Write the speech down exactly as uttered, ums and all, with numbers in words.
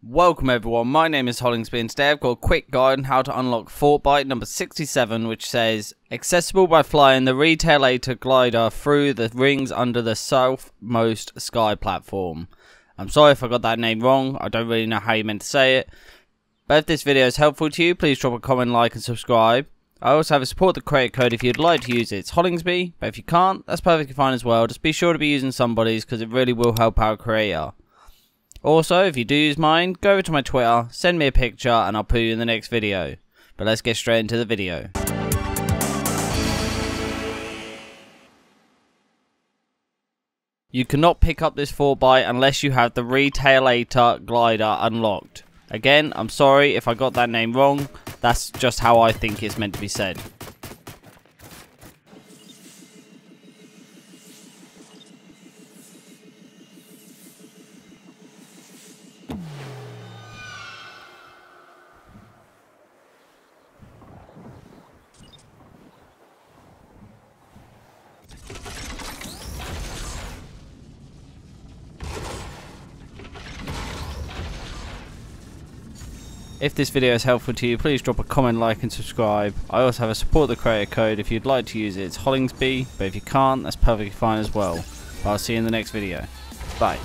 Welcome everyone, my name is Hollingsbee and today I've got a quick guide on how to unlock Fortbyte number sixty-seven, which says accessible by flying the Retaliator Glider through the rings under the southmost Sky Platform. I'm sorry if I got that name wrong, I don't really know how you meant to say it. But if this video is helpful to you, please drop a comment, like and subscribe. I also have a support the creator code if you'd like to use it, it's Hollingsbee, but if you can't, that's perfectly fine as well. Just be sure to be using somebody's because it really will help our creator. Also, if you do use mine, go over to my Twitter, send me a picture and I'll put you in the next video. But let's get straight into the video. You cannot pick up this Fortbyte unless you have the Retaliator Glider unlocked. Again, I'm sorry if I got that name wrong, that's just how I think it's meant to be said. If this video is helpful to you, please drop a comment, like and subscribe. I also have a support the creator code if you'd like to use it, it's Hollingsbee, but if you can't, that's perfectly fine as well. I'll see you in the next video. Bye.